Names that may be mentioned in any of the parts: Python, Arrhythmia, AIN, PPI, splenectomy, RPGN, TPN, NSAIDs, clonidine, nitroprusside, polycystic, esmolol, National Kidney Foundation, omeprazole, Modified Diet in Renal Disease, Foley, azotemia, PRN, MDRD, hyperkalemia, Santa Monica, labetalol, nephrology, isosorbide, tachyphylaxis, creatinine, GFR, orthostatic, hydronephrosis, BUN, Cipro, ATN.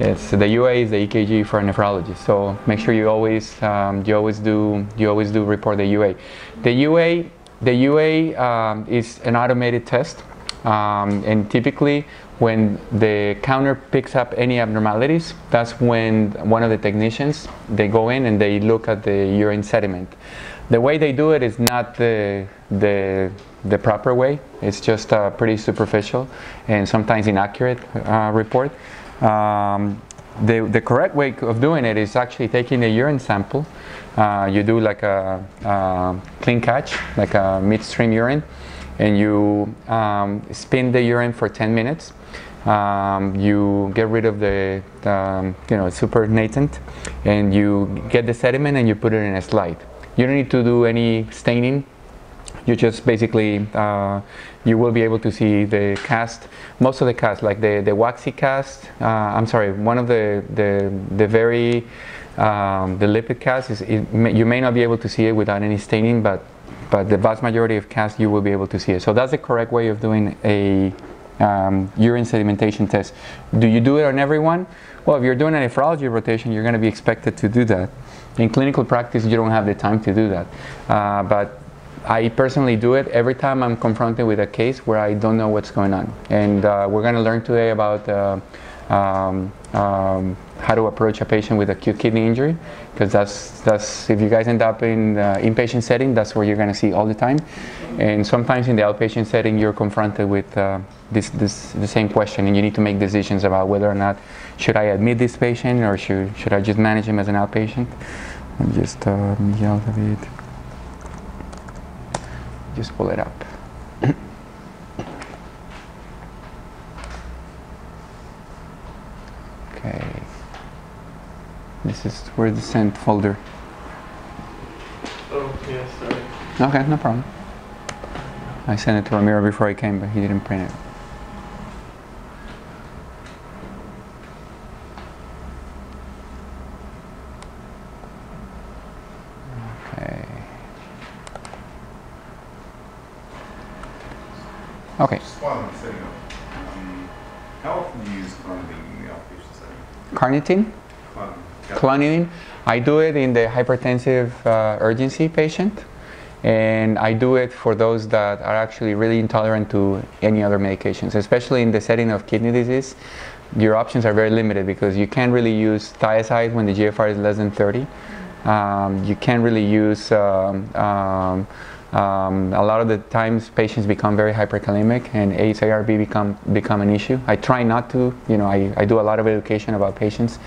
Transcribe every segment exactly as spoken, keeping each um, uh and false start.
It's the U A is the E K G for nephrology. So make sure you always um, you always do you always do report the U A. The U A the U A um, is an automated test, um, and typically when the counter picks up any abnormalities, that's when one of the technicians they go in and they look at the urine sediment. The way they do it is not the the the proper way. It's just a pretty superficial and sometimes inaccurate uh, report. Um, the, the correct way of doing it is actually taking a urine sample. Uh, you do like a, a clean catch, like a midstream urine, and you um, spin the urine for ten minutes. Um, you get rid of the, the you know, supernatant, and you get the sediment and you put it in a slide. You don't need to do any staining. You just basically, uh, you will be able to see the cast, most of the cast, like the, the waxy cast, uh, I'm sorry, one of the, the, the very, um, the lipid cast, is, it may, you may not be able to see it without any staining, but, but the vast majority of casts you will be able to see it. So that's the correct way of doing a um, urine sedimentation test. Do you do it on everyone? Well, if you're doing a nephrology rotation, you're going to be expected to do that. In clinical practice, you don't have the time to do that. Uh, but I personally do it every time I'm confronted with a case where I don't know what's going on. And uh, we're going to learn today about uh, um, um, how to approach a patient with acute kidney injury, because that's, that's, if you guys end up in the inpatient setting, that's where you're going to see all the time. And sometimes in the outpatient setting, you're confronted with uh, this, this, the same question, and you need to make decisions about whether or not, should I admit this patient, or should, should I just manage him as an outpatient? And just um, yell at it. Just pull it up. Okay. This is where the sent folder. Oh, yeah, sorry. Okay, no problem. I sent it to Ramiro before I came, but he didn't print it. Okay. Just while I'm setting up, um, how often do you use clonidine in the outpatient setting? Carnitine? Clon clonidine. I do it in the hypertensive uh, urgency patient, and I do it for those that are actually really intolerant to any other medications, especially in the setting of kidney disease. Your options are very limited because you can't really use thiazide when the G F R is less than thirty. Um, you can't really use um, um, Um, a lot of the times patients become very hyperkalemic, and A C E A R B become become an issue. I try not to, you know, I, I do a lot of education about patients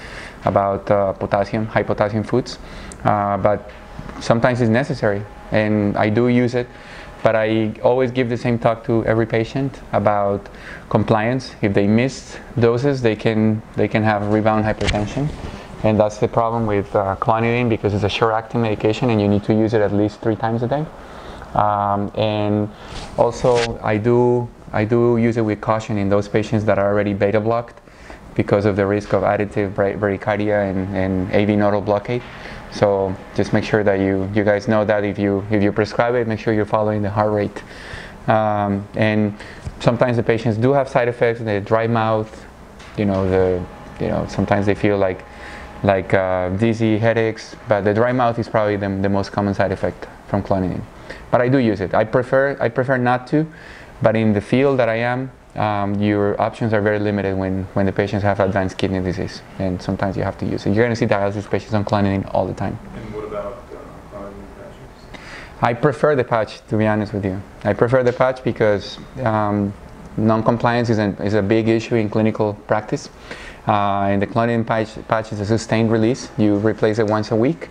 about uh, potassium, high potassium foods, uh, but sometimes it's necessary, and I do use it. But I always give the same talk to every patient about compliance. If they miss doses, they can they can have rebound hypertension. And that's the problem with uh, clonidine, because it's a short-acting medication and you need to use it at least three times a day. Um, and also I do I do use it with caution in those patients that are already beta blocked because of the risk of additive bradycardia and, and A V nodal blockade. So just make sure that you you guys know that if you if you prescribe it, make sure you're following the heart rate. Um, and sometimes the patients do have side effects, the dry mouth, you know, the you know sometimes they feel like like uh, dizzy, headaches, but the dry mouth is probably the, the most common side effect from clonidine. But I do use it. I prefer I prefer not to, but in the field that I am, um, your options are very limited when, when the patients have advanced kidney disease, and sometimes you have to use it. You're going to see dialysis patients on clonidine all the time. And what about uh, clonidine patches? I prefer the patch, to be honest with you. I prefer the patch because um, non-compliance is, an, is a big issue in clinical practice. Uh, and the clonidine patch, patch is a sustained release. You replace it once a week.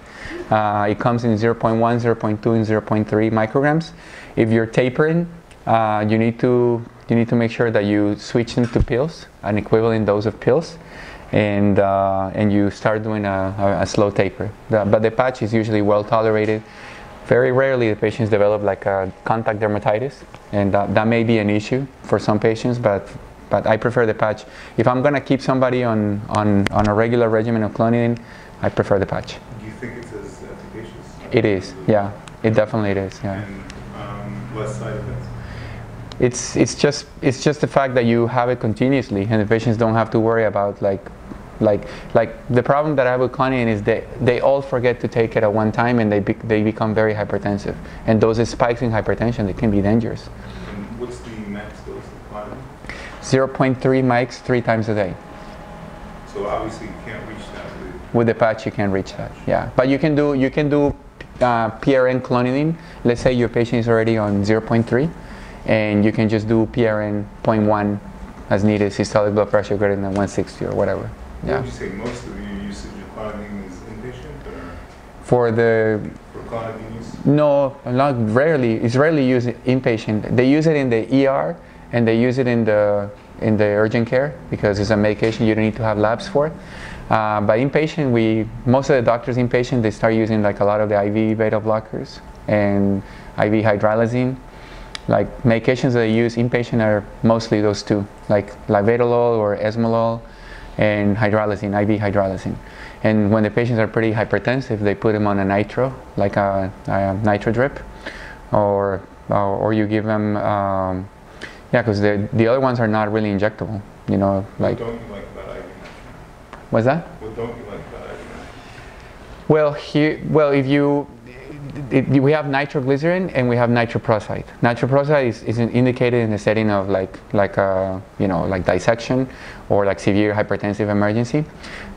Uh, it comes in zero point one, zero point two, and zero point three micrograms. If you're tapering, uh, you need to you need to make sure that you switch them to pills, an equivalent dose of pills, and uh, and you start doing a, a, a slow taper. The, but the patch is usually well tolerated. Very rarely the patients develop like a contact dermatitis, and that, that may be an issue for some patients, but. But I prefer the patch. If I'm going to keep somebody on, on, on a regular regimen of clonidine, I prefer the patch. Do you think it's as efficacious? It is, yeah. It definitely is, yeah. And um, less side effects? It's, it's, just, it's just the fact that you have it continuously, and the patients don't have to worry about like Like, like the problem that I have with clonidine is they, they all forget to take it at one time, and they, be, they become very hypertensive. And those spikes in hypertension, they can be dangerous. And what's the max dose of clonidine? zero point three mics, three times a day. So obviously you can't reach that. With, with the patch, you can't reach that, yeah. But you can do, you can do uh, P R N clonidine. Let's say your patient is already on zero point three, and you can just do P R N zero point one as needed, systolic blood pressure greater than one sixty or whatever. Yeah. Would you say most of your usage of clonidine is inpatient, or for the for clonidine use? No, not rarely. It's rarely used inpatient. They use it in the E R, and they use it in the in the urgent care because it's a medication you don't need to have labs for. Uh, but inpatient, we most of the doctors inpatient they start using like a lot of the I V beta blockers and I V hydralazine. Like medications that they use inpatient are mostly those two, like labetalol or esmolol. And hydralazine, I V hydralazine. And when the patients are pretty hypertensive, they put them on a nitro, like a, a nitro drip, or, or or you give them, um, yeah, because the the other ones are not really injectable, you know. Like, what don't you like about I V? What's that? What don't you like about I V? Well, here, well, if you, it, it, we have nitroglycerin and we have nitroprusside. Nitroprusside is, is indicated in the setting of like like a, you know, like dissection or like severe hypertensive emergency.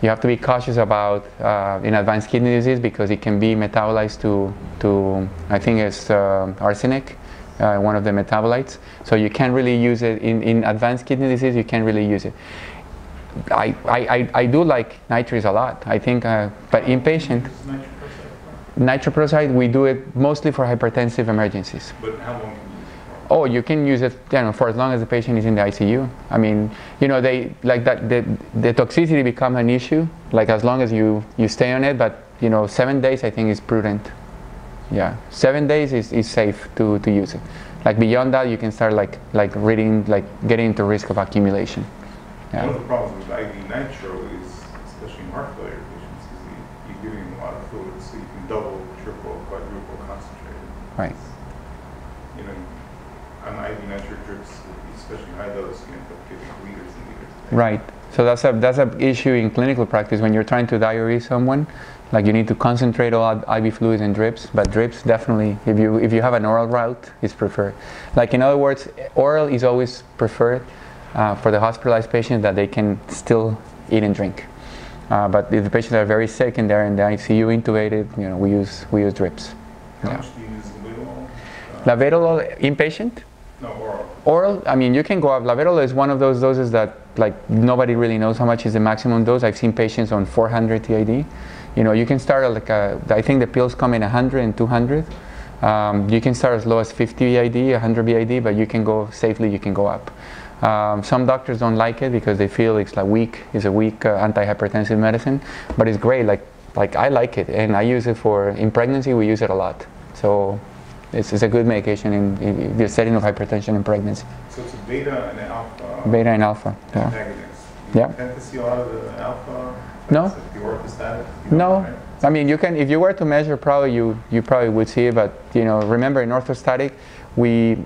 You have to be cautious about uh, in advanced kidney disease because it can be metabolized to to I think it's uh, arsenic, uh, one of the metabolites. So you can't really use it in in advanced kidney disease. You can't really use it. I I I do like nitrates a lot. I think, uh, but inpatient. Nitroprusside, we do it mostly for hypertensive emergencies. But how long? Oh, you can use it, you know, for as long as the patient is in the I C U. I mean, you know, they like that. The, the toxicity becomes an issue. Like as long as you you stay on it, but you know, seven days I think is prudent. Yeah, seven days is, is safe to to use it. Like beyond that, you can start like like reading like getting into risk of accumulation. Yeah. One of the problems with I V nitro is, especially in heart failure patients, is you're giving a lot of fluid, so you can double, triple, quadruple concentrate. Right. You know, on I V nitro drips, especially high dose, you end up giving liters and liters. Right. So that's a that's an issue in clinical practice when you're trying to diurese someone. Like you need to concentrate a lot I V fluids and drips, but drips definitely, if you if you have an oral route, is preferred. Like in other words, oral is always preferred uh, for the hospitalized patient that they can still eat and drink. Uh, but if the patients are very sick and they're in the I C U intubated, you know, we use we use drips. How yeah. much do you use labetalol? Uh, labetalol inpatient? No, oral. Oral, I mean, you can go up. Labetalol is one of those doses that, like, nobody really knows how much is the maximum dose. I've seen patients on four hundred T I D. You know, you can start, like, a, I think the pills come in one hundred and two hundred. Um, you can start as low as fifty B I D, one hundred B I D, but you can go safely, you can go up. Um, some doctors don't like it because they feel it's like weak, it's a weak uh, antihypertensive medicine, but it's great. Like, like I like it, and I use it for in pregnancy. We use it a lot, so it's, it's a good medication in, in the setting of hypertension in pregnancy. So it's a beta and alpha. Beta and alpha. Yeah. Antagonists. You yeah. Tend to see a lot of the alpha. No. The orthostatic. No. Know, right? I mean, you can if you were to measure, probably you you probably would see it, but you know, remember in orthostatic, we.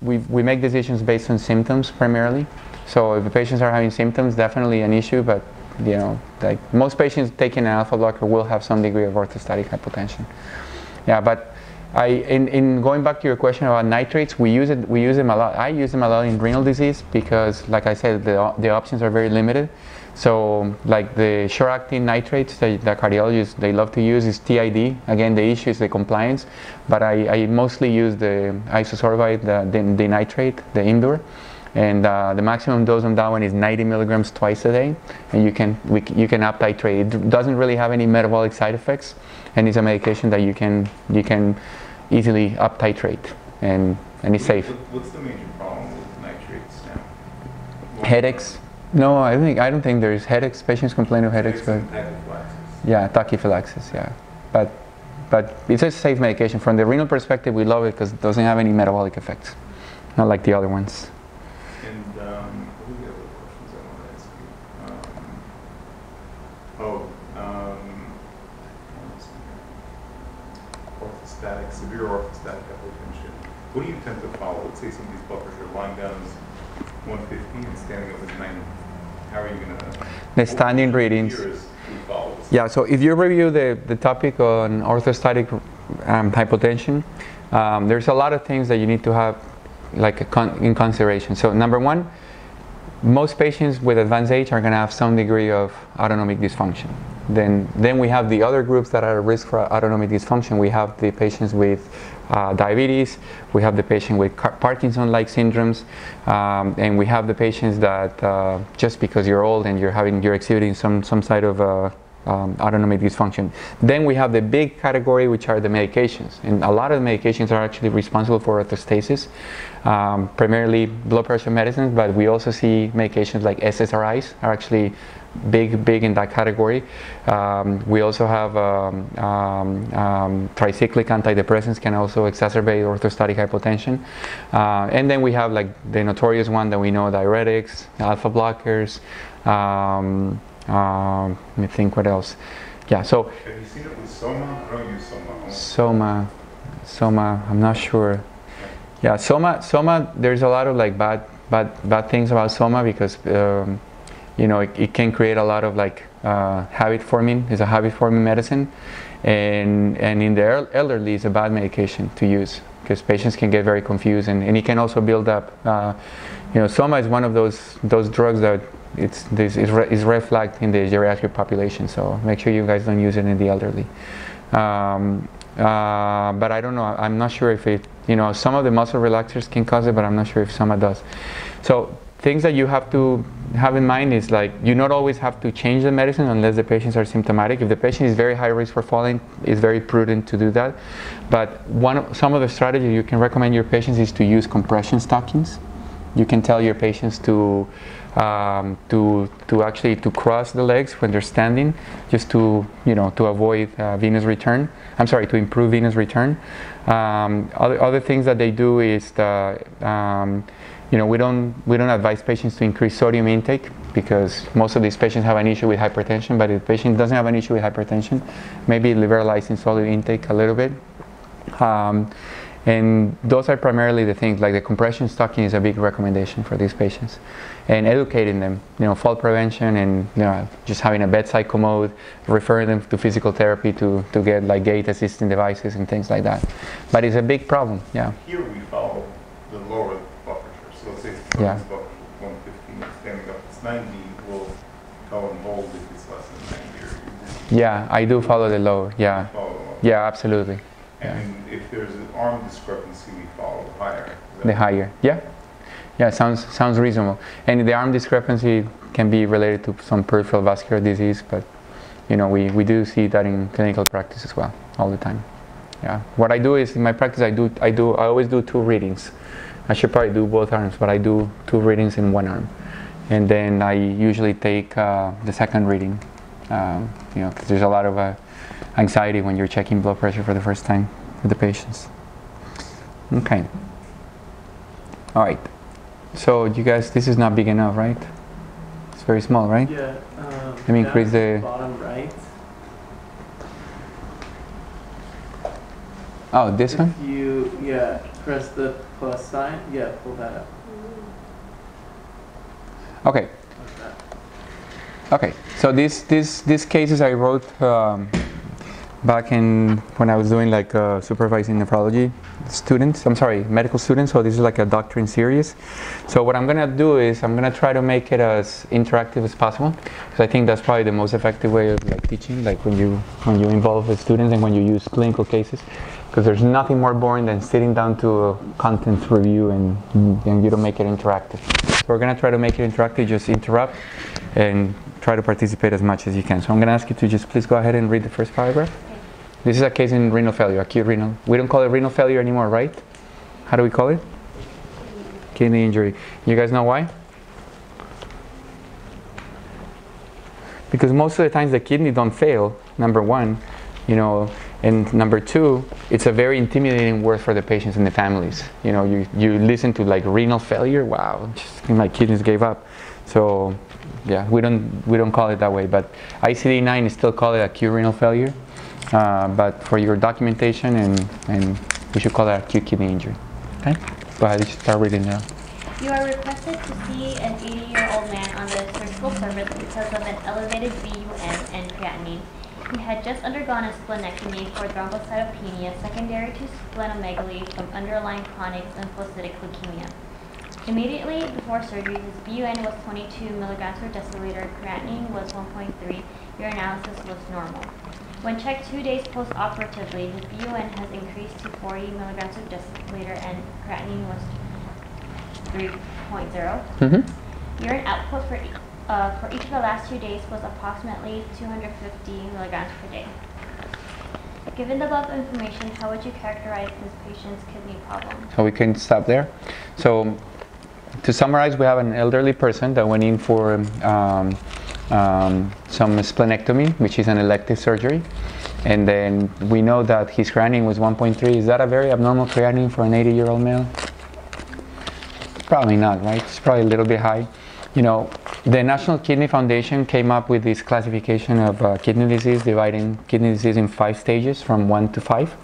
We, we make decisions based on symptoms primarily. So if the patients are having symptoms, definitely an issue, but you know, like most patients taking an alpha blocker will have some degree of orthostatic hypotension. Yeah, but I, in, in going back to your question about nitrates, we use, it, we use them a lot. I use them a lot in renal disease because, like I said, the, the options are very limited. So like the short-acting nitrates that, that cardiologists, they love to use is T I D. Again, the issue is the compliance, but I, I mostly use the isosorbide, the, the, the nitrate, the Indure, and uh, the maximum dose on that one is ninety milligrams twice a day, and you can, we, you can up-titrate. It doesn't really have any metabolic side effects, and it's a medication that you can, you can easily up-titrate, and, and it's safe. What's the major problem with nitrates now? What Headaches. No, I think I don't think there's headaches. Patients complain of headaches, but yeah, tachyphylaxis, yeah. But but it's a safe medication. From the renal perspective, we love it because it doesn't have any metabolic effects, not like the other ones. And um, what are the other questions I want to ask you? Um, oh, um, orthostatic, severe orthostatic hypotension. What do you tend to follow? Let's say somebody's blood pressure lying down is one fifty and standing up is ninety. how are you going to? The standing readings. Yeah, so if you review the, the topic on orthostatic um, hypotension, um, there's a lot of things that you need to have like a con in consideration. So number one, most patients with advanced age are going to have some degree of autonomic dysfunction. Then, then we have the other groups that are at risk for autonomic dysfunction. We have the patients with uh, diabetes, we have the patient with Parkinson-like syndromes, um, and we have the patients that uh, just because you're old and you're having, you're exhibiting some some side of uh, um, autonomic dysfunction. Then we have the big category, which are the medications, and a lot of the medications are actually responsible for orthostasis, um, primarily blood pressure medicines, but we also see medications like S S R Is are actually big big in that category. Um, we also have um, um, um, tricyclic antidepressants can also exacerbate orthostatic hypotension, uh, and then we have like the notorious one that we know, diuretics, alpha blockers, um, uh, let me think what else. Yeah, so have you seen it with Soma? I don't use Soma. Soma Soma I'm not sure. Yeah, Soma Soma there's a lot of like bad bad bad things about Soma because um, you know, it, it can create a lot of like uh, habit forming. It's a habit forming medicine, and and in the elderly, it's a bad medication to use because patients can get very confused, and, and it can also build up. Uh, you know, Soma is one of those those drugs that it's this is re, is red flagged in the geriatric population. So make sure you guys don't use it in the elderly. Um, uh, but I don't know. I'm not sure if it. You know, some of the muscle relaxers can cause it, but I'm not sure if Soma does. So. Things that you have to have in mind is like you not always have to change the medicine unless the patients are symptomatic. If the patient is very high risk for falling, it's very prudent to do that. But one, some of the strategies you can recommend your patients is to use compression stockings. You can tell your patients to um, to to actually to cross the legs when they're standing, just to you know to avoid uh, venous return. I'm sorry, to improve venous return. Um, other other things that they do is the um, You know, we don't we don't advise patients to increase sodium intake because most of these patients have an issue with hypertension. But if the patient doesn't have an issue with hypertension, maybe liberalizing sodium intake a little bit. Um, and those are primarily the things. Like the compression stocking is a big recommendation for these patients, and educating them. You know, fall prevention, and you know, just having a bedside commode, referring them to physical therapy to to get like gait assisting devices and things like that. But it's a big problem. Yeah. Here we follow the lower. Yeah. It's about one fifteen standing up. It's ninety. We'll call them bold if it's less than ninety. Yeah, I do follow the lower. Yeah. Follow the lower. Yeah, absolutely. And yeah. If there's an arm discrepancy, we follow the higher. The higher. Yeah. Yeah, sounds sounds reasonable. And the arm discrepancy can be related to some peripheral vascular disease, but you know we we do see that in clinical practice as well all the time. Yeah. What I do is in my practice, I do I do I always do two readings. I should probably do both arms, but I do two readings in one arm, and then I usually take uh, the second reading. Um, you know, because there's a lot of uh, anxiety when you're checking blood pressure for the first time with the patients. Okay. All right. So you guys, this is not big enough, right? It's very small, right? Yeah. Um, Let me increase the bottom right. Oh, this if one? You yeah. Press the plus sign. Yeah, pull that up. Okay. Okay. So these these these cases I wrote um, back in when I was doing like uh, supervising nephrology students. I'm sorry, medical students. So this is like a doctrine series. So what I'm gonna do is I'm gonna try to make it as interactive as possible because I think that's probably the most effective way of like teaching. Like when you when you involve the students and when you use clinical cases. Because there's nothing more boring than sitting down to a content review and, and you don't make it interactive. So we're going to try to make it interactive, just interrupt and try to participate as much as you can. So I'm going to ask you to just please go ahead and read the first paragraph. Okay. This is a case in renal failure, acute renal. We don't call it renal failure anymore, right? How do we call it? Kidney injury. You guys know why? Because most of the times the kidney don't fail, number one. You know, and number two, it's a very intimidating word for the patients and the families. You know, you, you listen to like renal failure, wow, just, my kidneys gave up. So yeah, we don't, we don't call it that way, but I C D nine is still called acute renal failure, uh, but for your documentation, and, and we should call it acute kidney injury. Okay, go ahead, you should start reading now. You are requested to see an eighty-year-old man on the municipal service because of an elevated B U N and creatinine. He had just undergone a splenectomy for thrombocytopenia secondary to splenomegaly from underlying chronic lymphocytic leukemia. Immediately before surgery, his B U N was twenty-two milligrams per deciliter, creatinine was one point three, urinalysis was normal. When checked two days post-operatively, his B U N has increased to forty milligrams per deciliter and creatinine was three point zero. Mm-hmm. Urine output for, uh, for each of the last two days was approximately two hundred fifty milligrams per day. Given the above information, how would you characterize this patient's kidney problem? Oh, we can stop there. So, to summarize, we have an elderly person that went in for um, um, some splenectomy, which is an elective surgery. And then we know that his creatinine was one point three. Is that a very abnormal creatinine for an eighty-year-old male? Probably not, right? It's probably a little bit high. You know, the National Kidney Foundation came up with this classification of uh, kidney disease, dividing kidney disease in five stages from one to five.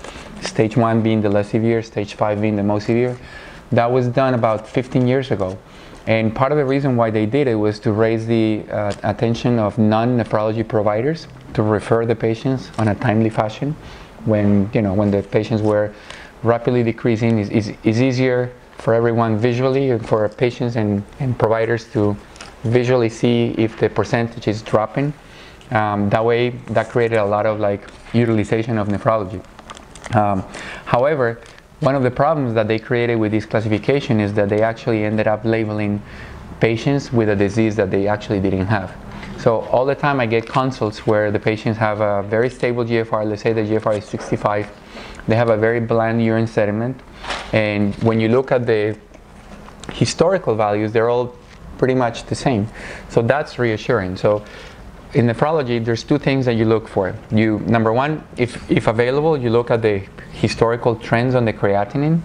Stage one being the less severe, stage five being the most severe. That was done about fifteen years ago, and part of the reason why they did it was to raise the uh, attention of non-nephrology providers to refer the patients on a timely fashion when, you know, when the patients were rapidly decreasing. Is is easier for everyone visually and for patients and, and providers to visually see if the percentage is dropping. Um, that way, that created a lot of like utilization of nephrology. Um, however, one of the problems that they created with this classification is that they actually ended up labeling patients with a disease that they actually didn't have. So all the time I get consults where the patients have a very stable G F R, let's say the G F R is sixty-five, they have a very bland urine sediment, and when you look at the historical values, they're all pretty much the same. So that's reassuring. So in nephrology, there's two things that you look for. You, number one, if, if available, you look at the historical trends on the creatinine.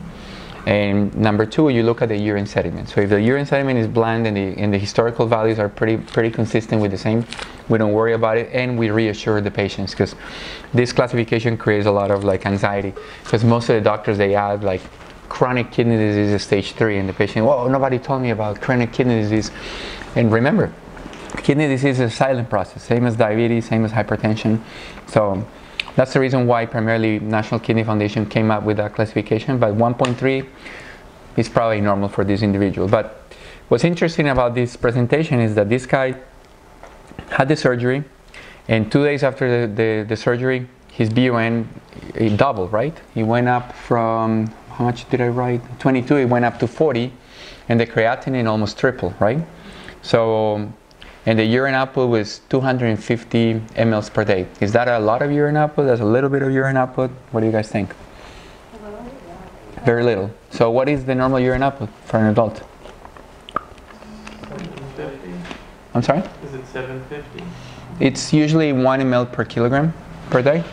And number two, you look at the urine sediment. So if the urine sediment is bland and the, and the historical values are pretty, pretty consistent with the same, we don't worry about it and we reassure the patients, because this classification creates a lot of like anxiety, because most of the doctors, they add like chronic kidney disease is stage three and the patient, well, nobody told me about chronic kidney disease. And remember, kidney disease is a silent process, same as diabetes, same as hypertension. So that's the reason why primarily National Kidney Foundation came up with that classification, but one point three is probably normal for this individual. But what's interesting about this presentation is that this guy had the surgery, and two days after the, the, the surgery, his B U N doubled, right? He went up from, how much did I write? twenty-two, it went up to forty, and the creatinine almost tripled, right? So, and the urine output was two hundred fifty mLs per day. Is that a lot of urine output? That's a little bit of urine output. What do you guys think? Very little. So what is the normal urine output for an adult? seven fifty. I'm sorry? Is it seven fifty? It's usually one ml per kilogram per day.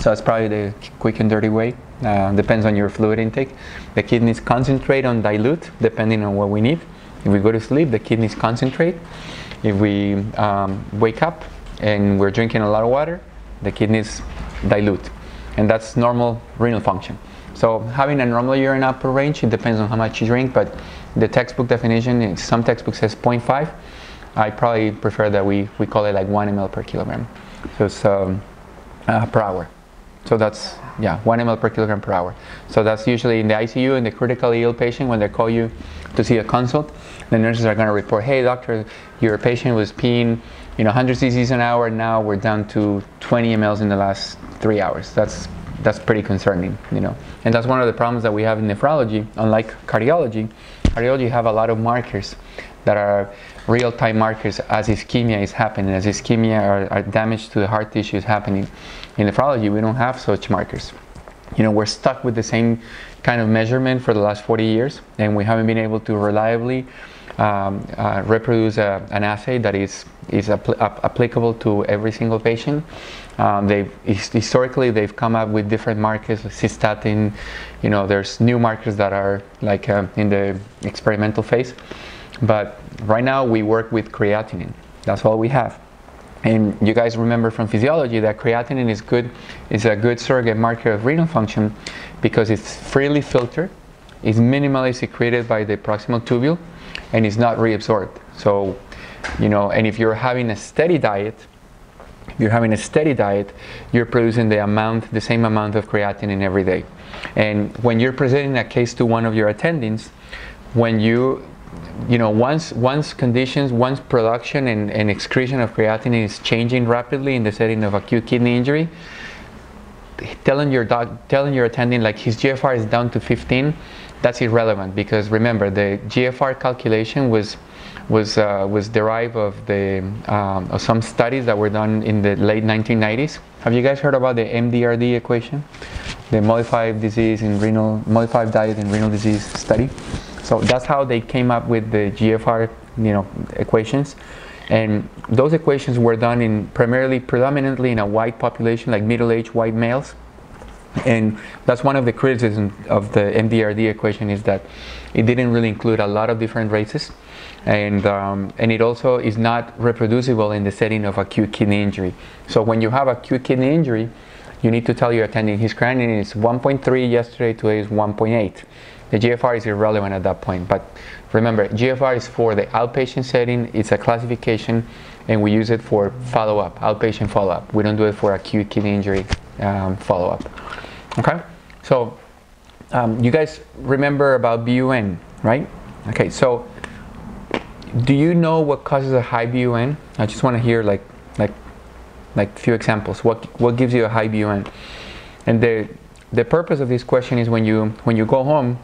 So that's probably the quick and dirty way. Uh, depends on your fluid intake. The kidneys concentrate on dilute depending on what we need. If we go to sleep, the kidneys concentrate. If we um, wake up and we're drinking a lot of water, the kidneys dilute. And that's normal renal function. So having a normal urine output range, it depends on how much you drink, but the textbook definition, some textbook says zero point five. I probably prefer that we, we call it like one ml per kilogram. So it's um, uh, per hour. So that's, yeah, one ml per kilogram per hour. So that's usually in the I C U, in the critically ill patient, when they call you to see a consult, the nurses are gonna report, hey doctor, your patient was peeing, you know, one hundred cc's an hour, now we're down to twenty mLs in the last three hours. That's, that's pretty concerning, you know. And that's one of the problems that we have in nephrology, unlike cardiology. Cardiology have a lot of markers that are real-time markers as ischemia is happening, as ischemia or, or damage to the heart tissue is happening. In nephrology, we don't have such markers. You know, we're stuck with the same kind of measurement for the last forty years, and we haven't been able to reliably um, uh, reproduce a, an assay that is, is apl ap applicable to every single patient. Um, they've, historically, they've come up with different markers, like cystatin, you know, there's new markers that are like uh, in the experimental phase. But right now, we work with creatinine. That's all we have. And you guys remember from physiology that creatinine is good, is a good surrogate marker of renal function because it's freely filtered, it's minimally secreted by the proximal tubule, and it's not reabsorbed. So you know, and if you're having a steady diet, if you're having a steady diet, you're producing the amount, the same amount of creatinine every day. And when you're presenting a case to one of your attendings, when you, you know, once, once conditions, once production and, and excretion of creatinine is changing rapidly in the setting of acute kidney injury, telling your doc, telling your attending like his G F R is down to fifteen, that's irrelevant, because remember the G F R calculation was was uh, was derived of the um, of some studies that were done in the late nineteen nineties. Have you guys heard about the M D R D equation, the modified disease in renal modified diet in renal disease study? So that's how they came up with the G F R, you know, equations. And those equations were done in primarily, predominantly in a white population, like middle-aged white males. And that's one of the criticisms of the M D R D equation, is that it didn't really include a lot of different races. And, um, and it also is not reproducible in the setting of acute kidney injury. So when you have acute kidney injury, you need to tell your attending his creatinine is one point three yesterday, today is one point eight. The G F R is irrelevant at that point, but remember, G F R is for the outpatient setting, it's a classification, and we use it for follow-up, outpatient follow-up. We don't do it for acute kidney injury um, follow-up, okay? So, um, you guys remember about B U N, right? Okay, so, do you know what causes a high B U N? I just wanna hear like, like, like few examples. What, what gives you a high B U N? And the, the purpose of this question is when you, when you go home,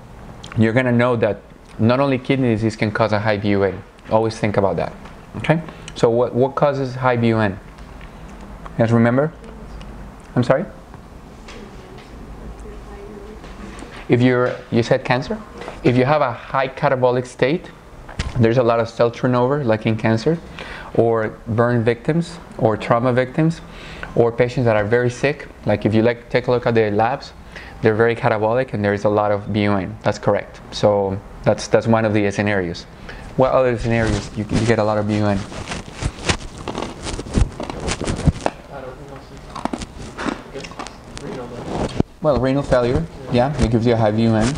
you're gonna know that not only kidney disease can cause a high B U N. Always think about that, okay? So what, what causes high B U N? You guys remember? I'm sorry? If you're, you said cancer? If you have a high catabolic state, there's a lot of cell turnover, like in cancer, or burn victims, or trauma victims, or patients that are very sick. Like if you like take a look at their labs, they're very catabolic and there is a lot of B U N. That's correct. So that's that's one of the scenarios. What other scenarios you, you get a lot of B U N? Well, renal failure. Yeah, it gives you a high B U N.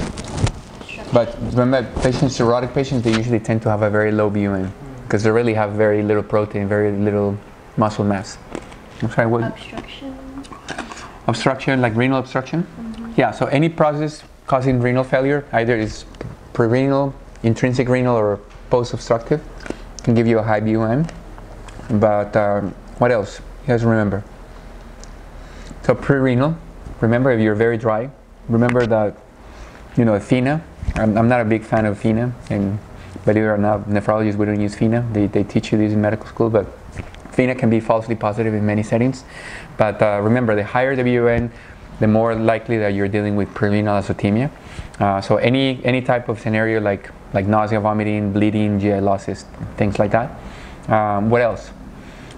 But remember, patients, cirrhotic patients, they usually tend to have a very low B U N because they really have very little protein, very little muscle mass. I'm sorry, what? Obstruction. Obstruction, like renal obstruction? Mm-hmm. Yeah, so any process causing renal failure, either is prerenal, intrinsic renal, or post-obstructive, can give you a high B U N. But um, what else? You guys remember? So prerenal, remember if you're very dry, remember that, you know, FENA, I'm, I'm not a big fan of FENA, and believe it or not, nephrologists, we don't use FENA, they, they teach you this in medical school, but FENA can be falsely positive in many settings. But uh, remember, the higher the B U N, the more likely that you're dealing with prerenal azotemia. Uh, so any any type of scenario like like nausea, vomiting, bleeding, G I losses, things like that. Um, what else?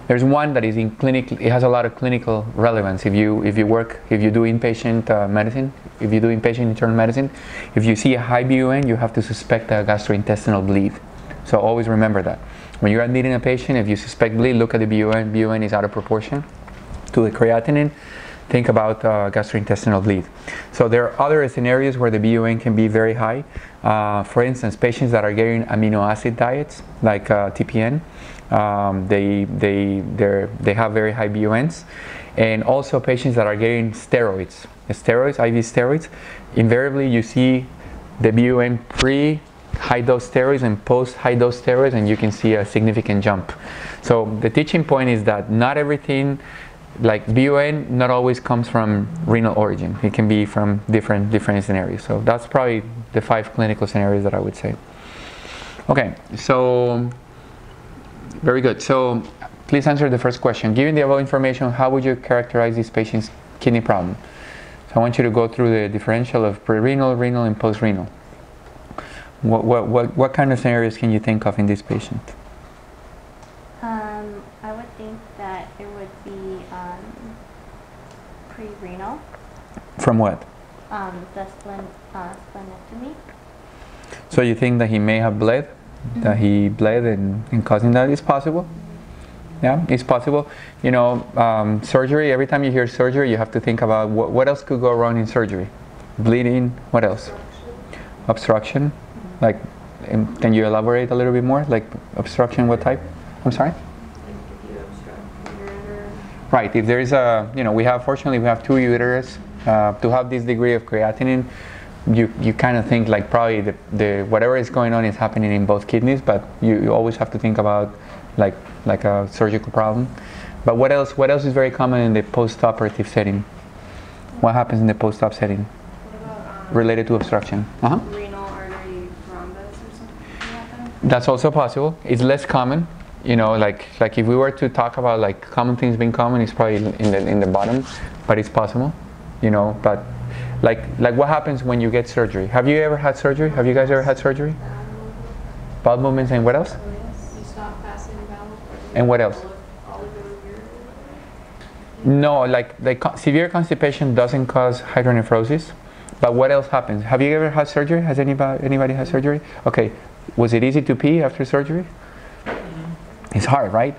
There's one that is in clinic. It has a lot of clinical relevance. If you if you work, if you do inpatient uh, medicine, if you do inpatient internal medicine, if you see a high B U N, you have to suspect a gastrointestinal bleed. So always remember that. When you're admitting a patient, if you suspect bleed, look at the B U N. B U N is out of proportion to the creatinine. Think about uh, gastrointestinal bleed. So there are other scenarios where the B U N can be very high. Uh, for instance, patients that are getting amino acid diets, like uh, T P N, um, they, they, they have very high B U Ns. And also patients that are getting steroids, steroids, I V steroids, invariably you see the B U N pre high-dose steroids and post-high-dose steroids, and you can see a significant jump. So the teaching point is that not everything, like B U N, not always comes from renal origin. It can be from different different scenarios. So that's probably the five clinical scenarios that I would say. Okay, so very good. So please answer the first question. Given the above information, how would you characterize this patient's kidney problem? So I want you to go through the differential of prerenal, renal, and postrenal. What, what, what, what kind of scenarios can you think of in this patient? Um, I would think that it would be um, pre-renal. From what? Um, the splen uh, splenectomy. So you think that he may have bled? Mm-hmm. That he bled and, and causing that? It's possible. Mm-hmm. Yeah, it's possible. You know, um, surgery, every time you hear surgery, you have to think about what, what else could go wrong in surgery? Bleeding, what else? Obstruction. Like, can you elaborate a little bit more? Like obstruction, what type? I'm sorry? Right, if there is a, you know, we have, fortunately, we have two uterus. Uh, to have this degree of creatinine, you, you kind of think like probably the, the whatever is going on is happening in both kidneys, but you, you always have to think about like, like a surgical problem. But what else, what else is very common in the post-operative setting? What happens in the post-op setting? What about, um, related to obstruction? Uh-huh. Renal artery thrombus or something like that? That's also possible. It's less common. You know, like like if we were to talk about like common things being common, it's probably in the in the bottom, but it's possible, you know. But like like what happens when you get surgery? Have you ever had surgery? Have you guys ever had surgery? Bowel movements and what else? You stop passing bowel. And what else? No, like like severe constipation doesn't cause hydronephrosis, but what else happens? Have you ever had surgery? Has anybody anybody had surgery? Okay, was it easy to pee after surgery? It's hard, right?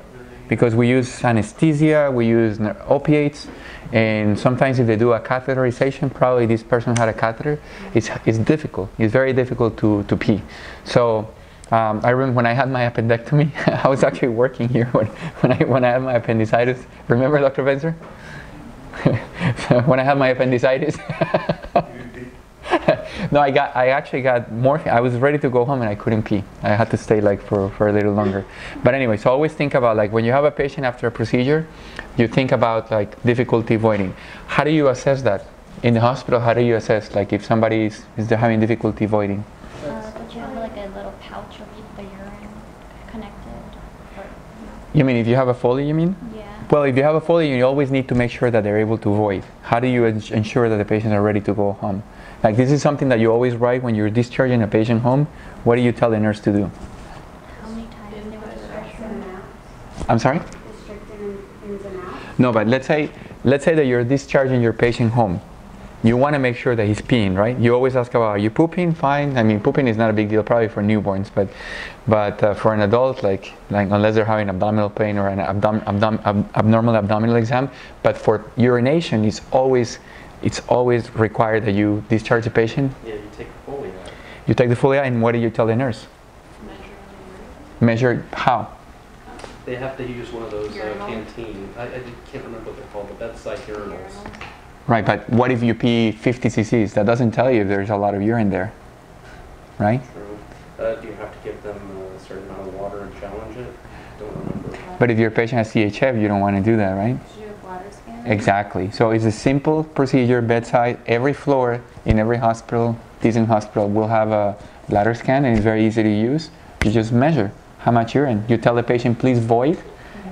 Because we use anesthesia, we use opiates, and sometimes if they do a catheterization, probably this person had a catheter. It's, it's difficult. It's very difficult to, to pee. So um, I remember when I had my appendectomy, I was actually working here when, when, I, when I had my appendicitis. Remember, Doctor Ben-Zur? When I had my appendicitis. No, I got. I actually got morphine. I was ready to go home and I couldn't pee. I had to stay like for, for a little longer. But anyway, so always think about like when you have a patient after a procedure, you think about like difficulty voiding. How do you assess that in the hospital? How do you assess like if somebody is, is having difficulty voiding? Uh, don't you have like a little pouch of the urine connected? Or, no. You mean if you have a Foley? You mean? Yeah. Well, if you have a Foley, you always need to make sure that they're able to void. How do you ensure that the patients are ready to go home? Like this is something that you always write when you're discharging a patient home. What do you tell the nurse to do? How many times they went to the restroom? I'm sorry? No, but let's say let's say that you're discharging your patient home. You want to make sure that he's peeing, right? You always ask about, are you pooping? Fine. I mean, pooping is not a big deal probably for newborns, but but uh, for an adult, like like unless they're having abdominal pain or an abdom abdom ab abnormal abdominal exam. But for urination, it's always it's always required that you discharge the patient. Yeah, you take the Foley out. You take the Foley out, and what do you tell the nurse? Measure. Measure how? They have to use one of those uh, canteen. I, I can't remember what they're called, but that's like urinals. Right, but what if you pee fifty c c's? That doesn't tell you if there's a lot of urine there, right? True. Uh, do you have to give them a certain amount of water and challenge it? I don't remember. But if your patient has C H F, you don't want to do that, right? Exactly. So it's a simple procedure, bedside. Every floor in every hospital, decent hospital, will have a bladder scan, and it's very easy to use. You just measure how much urine. You tell the patient, please void,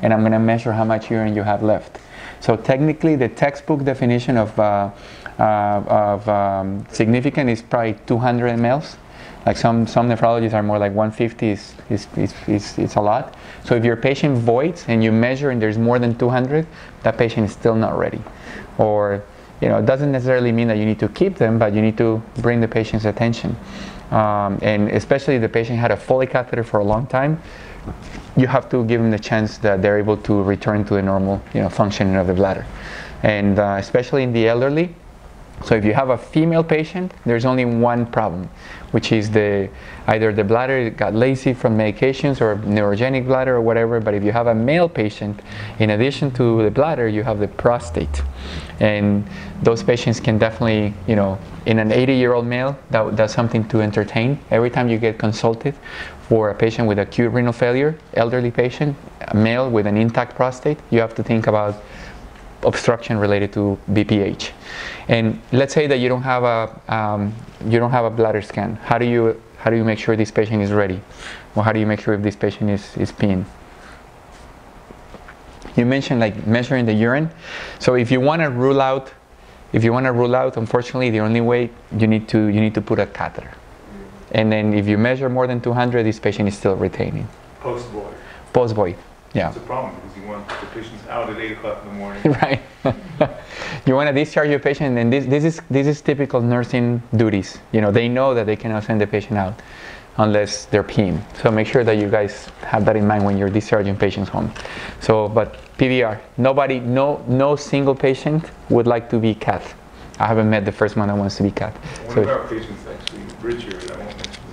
and I'm going to measure how much urine you have left. So technically, the textbook definition of, uh, uh, of um, significant is probably two hundred milliliters. Like some, some nephrologists are more like one fifty is, is, is, is, is a lot. So if your patient voids and you measure and there's more than two hundred, that patient is still not ready. Or, you know, it doesn't necessarily mean that you need to keep them, but you need to bring the patient's attention. Um, and especially if the patient had a Foley catheter for a long time, you have to give them the chance that they're able to return to the normal, you know, functioning of the bladder. And uh, especially in the elderly. So if you have a female patient, there's only one problem, which is the either the bladder got lazy from medications or neurogenic bladder or whatever. But if you have a male patient, in addition to the bladder, you have the prostate. And those patients can definitely, you know, in an eighty year old male, that, that's something to entertain. Every time you get consulted for a patient with acute renal failure, elderly patient, a male with an intact prostate, you have to think about obstruction related to B P H. And let's say that you don't have a um, you don't have a bladder scan. How do you how do you make sure this patient is ready? Or how do you make sure if this patient is is peeing? You mentioned like measuring the urine. So if you want to rule out, if you want to rule out, unfortunately, the only way you need to you need to put a catheter. And then if you measure more than two hundred, this patient is still retaining. Post void. Post void. Yeah. It's a problem because you want the patients out at eight o'clock in the morning. Right. You want to discharge your patient, and this this is this is typical nursing duties. You know, they know that they cannot send the patient out unless they're peeing. So make sure that you guys have that in mind when you're discharging patients home. So, but P V R, nobody, no, no single patient would like to be cath. I haven't met the first one that wants to be cath. One so of our patients actually, Richard,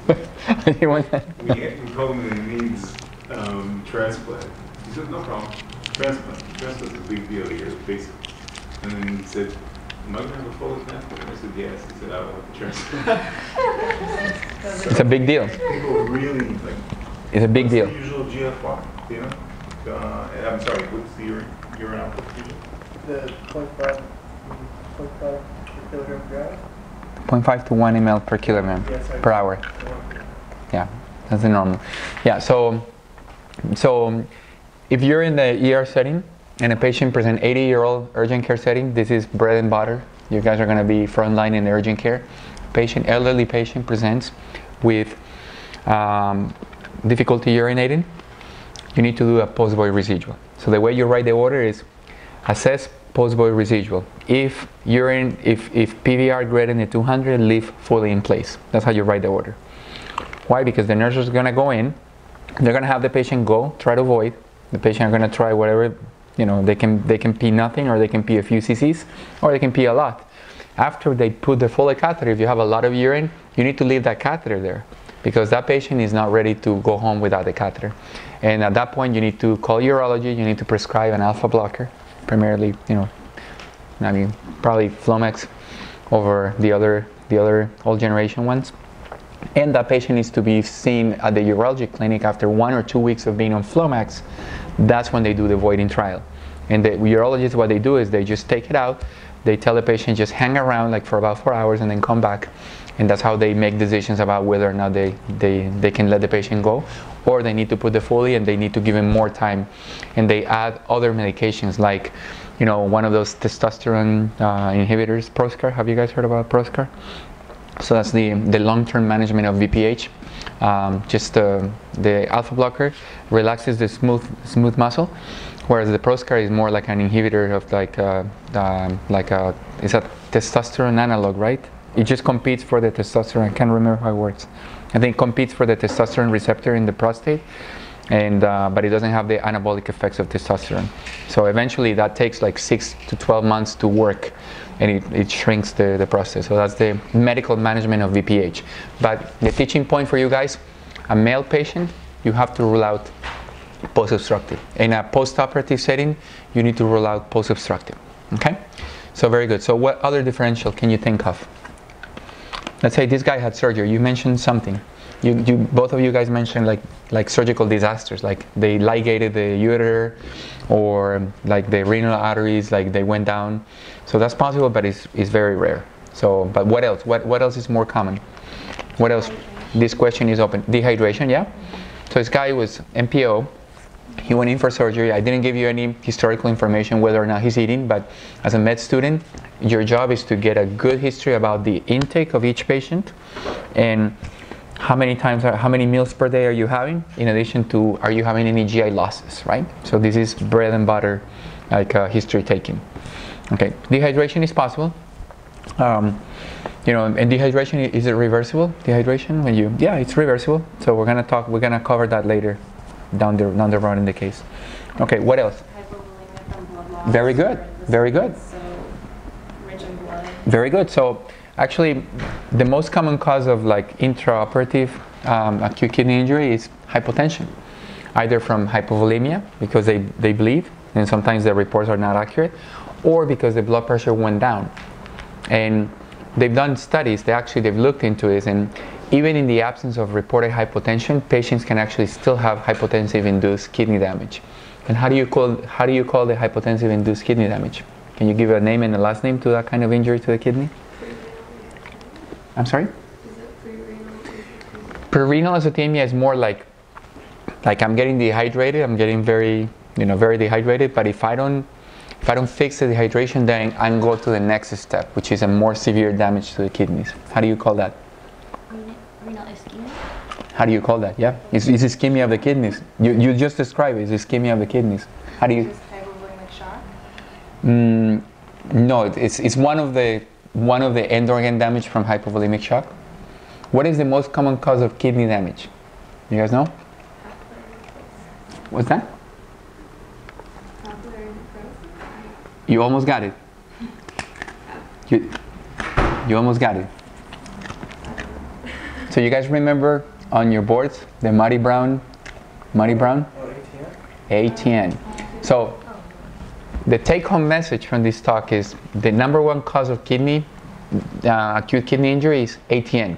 I won't mention. We told him that he needs. Um, transplant. He said, no problem. Transplant. Transplant's a big deal here, basically. And then he said, am I going to have a full transplant? And I said, yes. He said, I will have a transplant. So it's a big deal. People really, like, it's a big deal. The usual G F R, you know? Uh, I'm sorry, what's the urine, urine output? The zero point five kilogram per hour? zero point five to one ml per kilogram yes, per hour. Yeah, that's the normal. Yeah, so so if you're in the E R setting and a patient presents eighty-year-old urgent care setting, this is bread and butter. You guys are going to be frontline in the urgent care. Patient, elderly patient presents with um, difficulty urinating. You need to do a post-void residual. So the way you write the order is assess post-void residual. If urine, if, if P V R greater than two hundred, leave fully in place. That's how you write the order. Why? Because the nurse is going to go in, they're going to have the patient go, try to void. The patient are going to try whatever, you know, they can, they can pee nothing, or they can pee a few cc's, or they can pee a lot. After they put the Foley catheter, if you have a lot of urine, you need to leave that catheter there, because that patient is not ready to go home without the catheter. And at that point, you need to call urology, you need to prescribe an alpha blocker, primarily, you know, I mean, probably Flomax over the other, the other old generation ones. And that patient needs to be seen at the urology clinic after one or two weeks of being on Flomax. That's when they do the voiding trial. And the urologists, what they do is they just take it out, they tell the patient just hang around like for about four hours and then come back. And that's how they make decisions about whether or not they, they, they can let the patient go, or they need to put the Foley and they need to give him more time. And they add other medications like, you know, one of those testosterone uh, inhibitors, Proscar. Have you guys heard about Proscar? So that's the, the long-term management of V P H. Um, just uh, the alpha blocker relaxes the smooth, smooth muscle, whereas the Proscar is more like an inhibitor of like, a, uh, like a, it's a testosterone analog, right? It just competes for the testosterone. I can't remember how it works. I think it competes for the testosterone receptor in the prostate, and uh, but it doesn't have the anabolic effects of testosterone. So eventually that takes like six to twelve months to work, and it, it shrinks the, the prostate. So that's the medical management of V P H. But the teaching point for you guys, a male patient, you have to rule out post-obstructive. In a post-operative setting, you need to rule out post-obstructive, okay? So very good. So what other differential can you think of? Let's say this guy had surgery. You mentioned something. You, you, both of you guys mentioned like like surgical disasters, like they ligated the ureter, or like the renal arteries, like they went down. So that's possible, but it's, it's very rare. So, but what else? What what else is more common? What else? This question is open. Dehydration, yeah. So this guy was M P O. He went in for surgery. I didn't give you any historical information whether or not he's eating, but as a med student, your job is to get a good history about the intake of each patient and how many times, are, how many meals per day are you having, in addition to are you having any G I losses, right? So this is bread and butter, like uh, history taking. Okay, dehydration is possible. Um, you know, and dehydration, is it reversible? Dehydration, when you, yeah, it's reversible. So we're gonna talk, we're gonna cover that later. Down the, down the road in the case. Okay, what else? Hypovolemic from blood loss. Very good, very good. So rich in blood. Very good. So actually, the most common cause of like intraoperative um, acute kidney injury is hypotension, either from hypovolemia because they, they bleed, and sometimes the reports are not accurate, or because the blood pressure went down. And they've done studies, they actually, they've looked into this, and even in the absence of reported hypotension, patients can actually still have hypotensive-induced kidney damage. And how do you call how do you call the hypotensive-induced kidney damage? Can you give a name and a last name to that kind of injury to the kidney? I'm sorry? Is it pre-renal? Pre-renal azotemia is more like like I'm getting dehydrated. I'm getting very you know very dehydrated. But if I don't if I don't fix the dehydration, then I can go to the next step, which is a more severe damage to the kidneys. How do you call that? How do you call that? Yeah, it's, it's ischemia of the kidneys. You, you just described it. It's ischemia of the kidneys. How do you? Is it hypovolemic shock? Mm, no, it's it's one of the one of the end organ damage from hypovolemic shock. What is the most common cause of kidney damage? You guys know? What's that? You almost got it. You you almost got it. So you guys remember on your boards the Marty Brown, Marty Brown? Oh, A T N. So the take-home message from this talk is the number one cause of kidney, uh, acute kidney injury is A T N.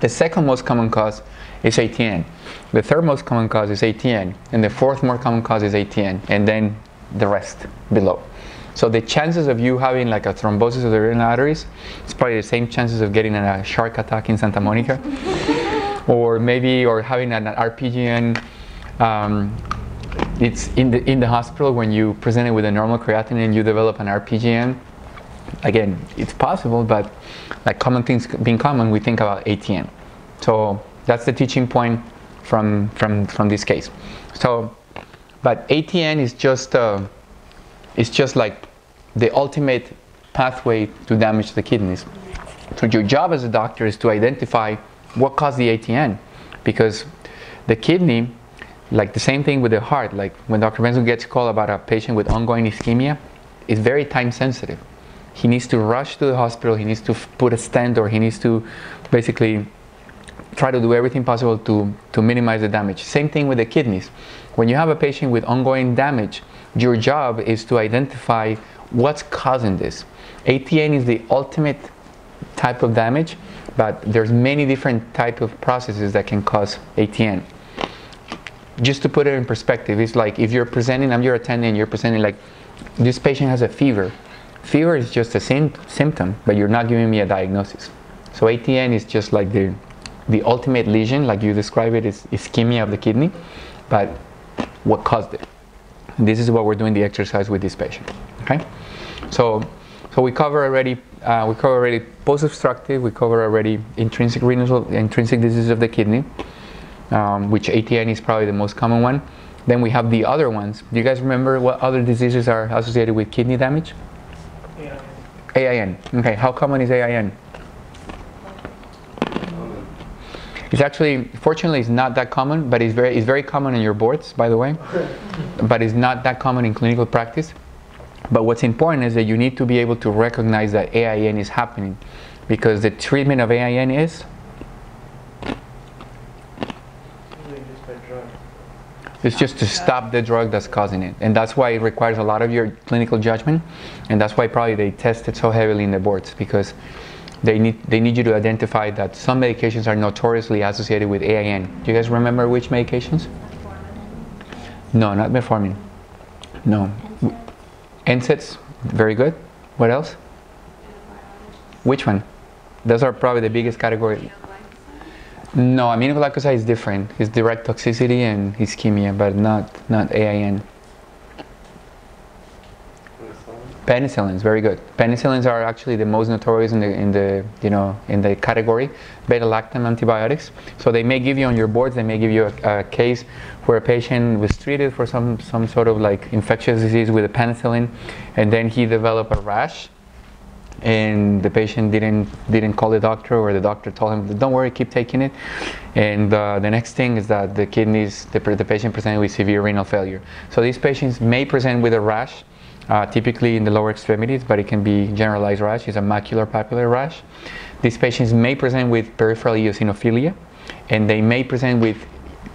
The second most common cause is A T N. The third most common cause is A T N. And the fourth more common cause is A T N. And then the rest below. So the chances of you having like a thrombosis of the renal arteries, it's probably the same chances of getting a shark attack in Santa Monica. Or maybe, or having an R P G N. Um, it's in the, in the hospital when you present it with a normal creatinine and you develop an R P G N. Again, it's possible, but like common things being common, we think about A T N. So that's the teaching point from from from this case. So, but A T N is just uh, it's just like the ultimate pathway to damage the kidneys. So your job as a doctor is to identify what caused the A T N, because the kidney, like the same thing with the heart. Like when Doctor Ben-Zur gets a call about a patient with ongoing ischemia, it's very time sensitive. He needs to rush to the hospital, he needs to put a stent, or he needs to basically try to do everything possible to, to minimize the damage. Same thing with the kidneys. When you have a patient with ongoing damage, your job is to identify what's causing this. A T N is the ultimate type of damage, but there's many different types of processes that can cause A T N. Just to put it in perspective, it's like if you're presenting, I'm your attending, you're presenting like, this patient has a fever. Fever is just a symptom, but you're not giving me a diagnosis. So A T N is just like the, the ultimate lesion, like you describe it, is ischemia of the kidney, but what caused it? And this is what we're doing the exercise with this patient, okay? So, so we cover already, uh, we cover already post-obstructive, we cover already intrinsic renal, intrinsic disease of the kidney, um, which A T N is probably the most common one. Then we have the other ones. Do you guys remember what other diseases are associated with kidney damage? A I N. Okay, how common is A I N? It's actually, fortunately, it's not that common, but it's very, it's very common in your boards, by the way. But it's not that common in clinical practice. But what's important is that you need to be able to recognize that A I N is happening, because the treatment of A I N is it's just to stop the drug that's causing it. And that's why it requires a lot of your clinical judgment. And that's why probably they test it so heavily in the boards, because they need, they need you to identify that some medications are notoriously associated with A I N. Do you guys remember which medications? Metformin. No, not metformin. No. N SAIDs. Very good. What else? Which one? Those are probably the biggest category. No, aminoglycoside is different. It's direct toxicity and ischemia, but not, not A I N. Penicillin. Penicillins, very good. Penicillins are actually the most notorious in the, in the, you know, in the category. Beta-lactam antibiotics. So they may give you on your boards, they may give you a, a case where a patient was treated for some, some sort of like infectious disease with a penicillin, and then he developed a rash. And the patient didn't didn't call the doctor, or the doctor told him, "Don't worry, keep taking it." And uh, the next thing is that the kidneys, the, the patient presented with severe renal failure. So these patients may present with a rash, uh, typically in the lower extremities, but it can be generalized rash. It's a macular papular rash. These patients may present with peripheral eosinophilia, and they may present with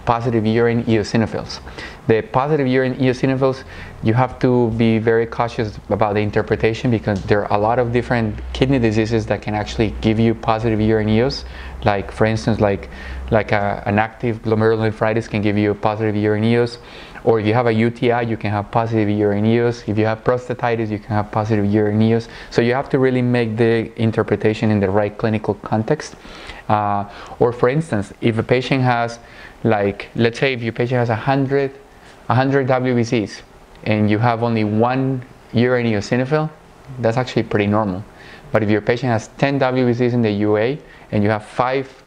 positive urine eosinophils. The positive urine eosinophils, you have to be very cautious about the interpretation, because there are a lot of different kidney diseases that can actually give you positive urine eos. Like for instance, like, like a, an active glomerulonephritis can give you a positive urine eos. Or if you have a U T I, you can have positive urine eos. If you have prostatitis, you can have positive urine eos. So you have to really make the interpretation in the right clinical context. Uh, or for instance, if a patient has, like, let's say if your patient has one hundred W B Cs and you have only one urine eosinophil, that's actually pretty normal. But if your patient has ten W B Cs in the U A and you have five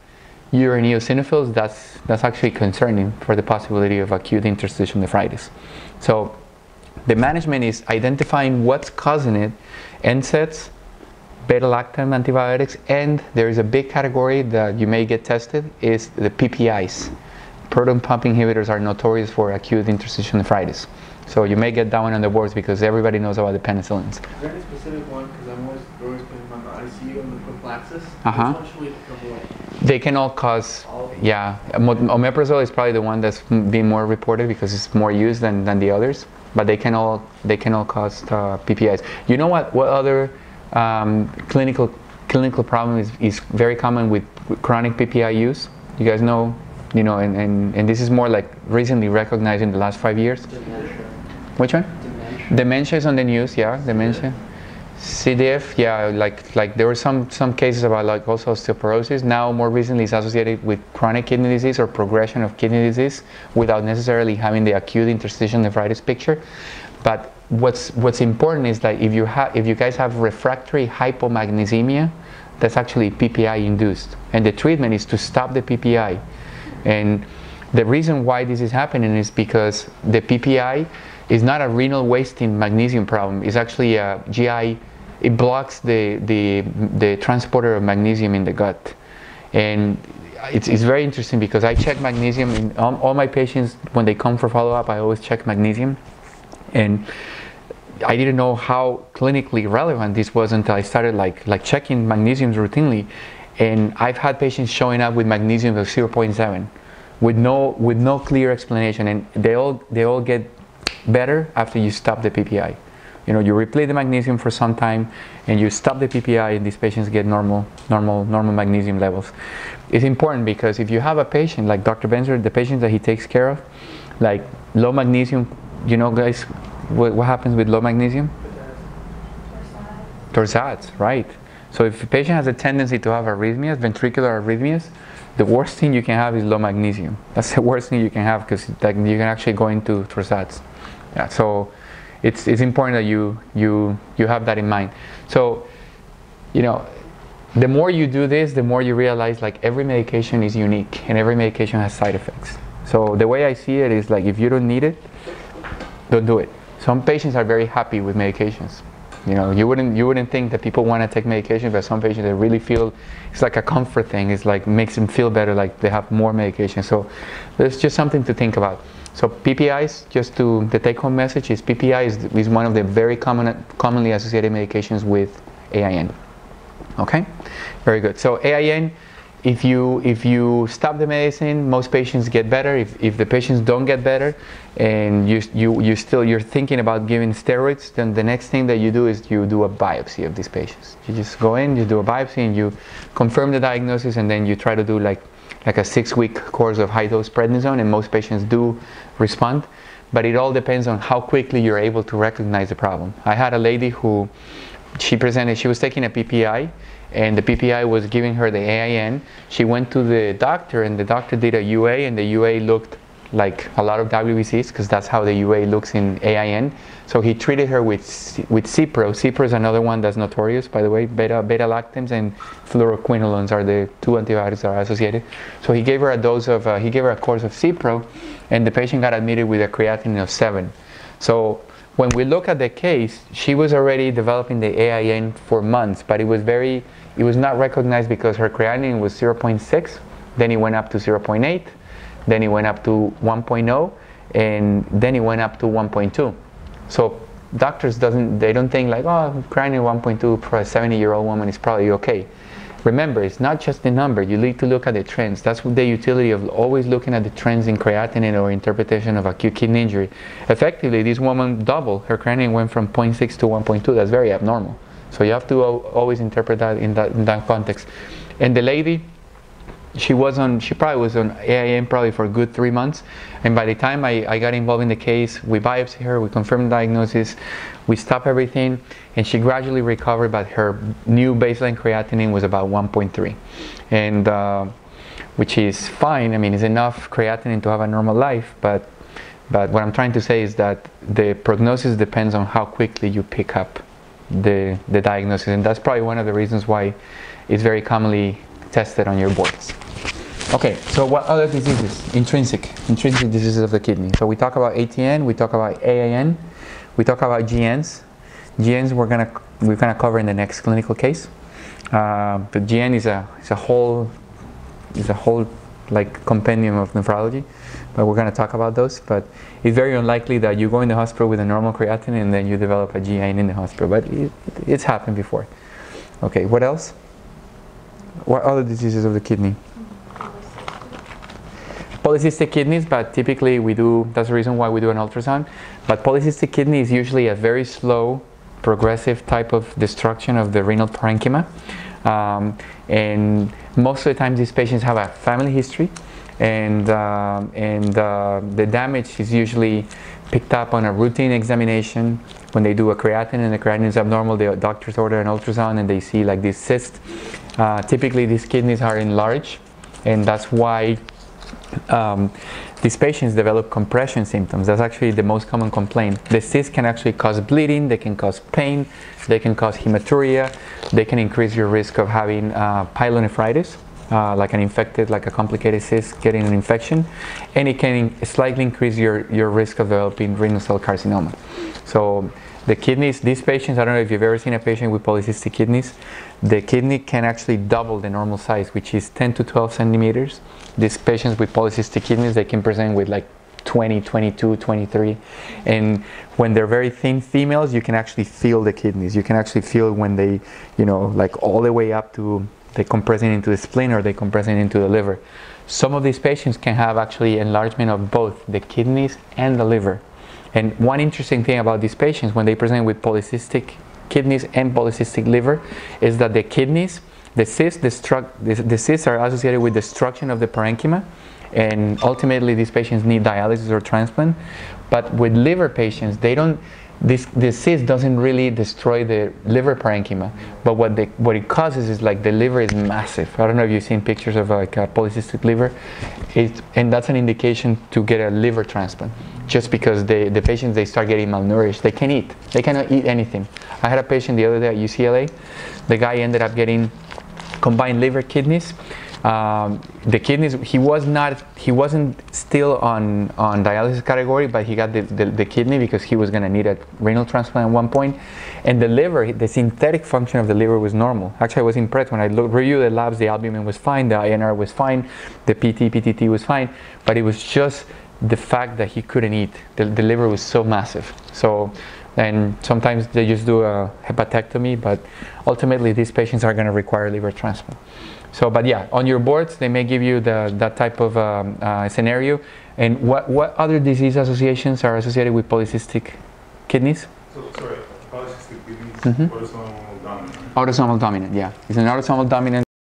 urine eosinophils, that's, that's actually concerning for the possibility of acute interstitial nephritis. So the management is identifying what's causing it, N SAIDs, beta-lactam antibiotics, and there is a big category that you may get tested, is the P P Is. Proton pump inhibitors are notorious for acute interstitial nephritis. So you may get that one on the boards because everybody knows about the penicillins. Is there any specific one? Because I'm always throwing on the I C U and the prophylaxis. Uh-huh. They can all cause, all yeah. Omeprazole is probably the one that's being more reported because it's more used than, than the others. But they can all they can all cause uh, P P Is. You know what? What other um, clinical clinical problem is, is very common with chronic P P I use? You guys know, you know, and, and, and this is more like recently recognized in the last five years. Dementia. Which one? Dementia. Dementia is on the news, yeah. Dementia. C D F, yeah, like like there were some some cases about like also osteoporosis. Now more recently it's associated with chronic kidney disease or progression of kidney disease without necessarily having the acute interstitial nephritis picture. But what's what's important is that if you have if you guys have refractory hypomagnesemia, that's actually P P I induced, and the treatment is to stop the P P I. And the reason why this is happening is because the P P I is not a renal wasting magnesium problem. It's actually a G I. It blocks the the the transporter of magnesium in the gut, and it's it's very interesting because I check magnesium in all, all my patients when they come for follow up. I always check magnesium, and I didn't know how clinically relevant this was until I started like like checking magnesiums routinely, and I've had patients showing up with magnesium of zero point seven, with no with no clear explanation, and they all they all get better after you stop the P P I. You know, you replete the magnesium for some time, and you stop the P P I, and these patients get normal, normal, normal magnesium levels. It's important because if you have a patient like Doctor Ben-Zur, the patients that he takes care of, like low magnesium, you know, guys, what, what happens with low magnesium? Torsades, right? So if a patient has a tendency to have arrhythmias, ventricular arrhythmias, the worst thing you can have is low magnesium. That's the worst thing you can have because like, you can actually go into torsades. Yeah, so it's it's important that you you you have that in mind. So, you know, the more you do this, the more you realize like every medication is unique and every medication has side effects. So the way I see it is like if you don't need it, don't do it. Some patients are very happy with medications. You know, you wouldn't you wouldn't think that people want to take medication, but some patients they really feel it's like a comfort thing. It's like makes them feel better, like they have more medication. So there's just something to think about. So P P Is, just to the take-home message is P P I is, is one of the very common, commonly associated medications with A I N. Okay, very good. So A I N, if you if you stop the medicine, most patients get better. If if the patients don't get better, and you you you still you're thinking about giving steroids, then the next thing that you do is you do a biopsy of these patients. You just go in, you do a biopsy, and you confirm the diagnosis, and then you try to do like. like a six-week course of high-dose prednisone, and most patients do respond, but it all depends on how quickly you're able to recognize the problem. I had a lady who, she presented, she was taking a P P I, and the P P I was giving her the A I N. She went to the doctor, and the doctor did a U A, and the U A looked like a lot of W B Cs, because that's how the U A looks in A I N. So he treated her with with Cipro. Cipro is another one that's notorious, by the way. Beta, beta lactams and fluoroquinolones are the two antibiotics that are associated. So he gave her a dose of, uh, he gave her a course of Cipro, and the patient got admitted with a creatinine of seven. So when we look at the case, she was already developing the A I N for months, but it was very, it was not recognized because her creatinine was zero point six, then it went up to zero point eight, then it went up to one point oh, and then it went up to one point two. So doctors doesn't, they don't think like, oh, creatinine one point two for a seventy-year-old woman is probably okay. Remember, it's not just the number. You need to look at the trends. That's the utility of always looking at the trends in creatinine or interpretation of acute kidney injury. Effectively, this woman doubled. Her creatinine went from zero point six to one point two. That's very abnormal. So you have to always interpret that in that, in that context. And the lady, She was on. She probably was on A I N probably for a good three months, and by the time I, I got involved in the case, we biopsied her, we confirmed the diagnosis, we stopped everything, and she gradually recovered. But her new baseline creatinine was about one point three, and uh, which is fine. I mean, it's enough creatinine to have a normal life. But but what I'm trying to say is that the prognosis depends on how quickly you pick up the the diagnosis, and that's probably one of the reasons why it's very commonly tested on your boards. Okay, so what other diseases? Intrinsic, intrinsic diseases of the kidney. So we talk about A T N, we talk about A I N, we talk about G Ns. G Ns we're gonna we're gonna cover in the next clinical case. Uh, the G N is a is a whole is a whole like compendium of nephrology, but we're going to talk about those. But it's very unlikely that you go in the hospital with a normal creatinine and then you develop a G I N in the hospital, but it, it's happened before. Okay, what else? What other diseases of the kidney? Polycystic kidneys, but typically we do, that's the reason why we do an ultrasound. But polycystic kidney is usually a very slow, progressive type of destruction of the renal parenchyma. Um, and most of the time these patients have a family history, and, uh, and uh, the damage is usually picked up on a routine examination. When they do a creatinine and the creatinine is abnormal, the doctors order an ultrasound and they see like this cyst. Uh, typically these kidneys are enlarged, and that's why Um, these patients develop compression symptoms. That's actually the most common complaint. The cysts can actually cause bleeding, they can cause pain, they can cause hematuria, they can increase your risk of having uh, pyelonephritis, uh, like an infected, like a complicated cyst getting an infection, and it can slightly increase your, your risk of developing renal cell carcinoma. So the kidneys, these patients, I don't know if you've ever seen a patient with polycystic kidneys, the kidney can actually double the normal size, which is ten to twelve centimeters. These patients with polycystic kidneys, they can present with like twenty, twenty-two, twenty-three. And when they're very thin females, you can actually feel the kidneys. You can actually feel when they, you know, like all the way up to, they compressing into the spleen or they compressing into the liver. Some of these patients can have actually enlargement of both the kidneys and the liver. And one interesting thing about these patients when they present with polycystic kidneys and polycystic liver is that the kidneys, the cysts, the, the cysts are associated with destruction of the parenchyma, and ultimately these patients need dialysis or transplant. But with liver patients, they don't, this, this cyst doesn't really destroy the liver parenchyma, but what, they, what it causes is like the liver is massive. I don't know if you've seen pictures of like a polycystic liver, it, and that's an indication to get a liver transplant. Just because they, the patients, they start getting malnourished. They can't eat. They cannot eat anything. I had a patient the other day at U C L A. The guy ended up getting combined liver kidneys. Um, the kidneys, he, was not, he wasn't still on, on dialysis category, but he got the, the, the kidney because he was going to need a renal transplant at one point. And the liver, the synthetic function of the liver was normal. Actually, I was impressed when I looked, reviewed the labs. The albumin was fine. The I N R was fine. The P T, P T T was fine. But it was just the fact that he couldn't eat. The, the liver was so massive. So, and sometimes they just do a hepatectomy, but ultimately these patients are going to require liver transplant. So, but yeah, on your boards, they may give you the, that type of um, uh, scenario. And what, what other disease associations are associated with polycystic kidneys? So, sorry, polycystic kidneys, mm-hmm. autosomal dominant. Autosomal dominant, yeah. It's an autosomal dominant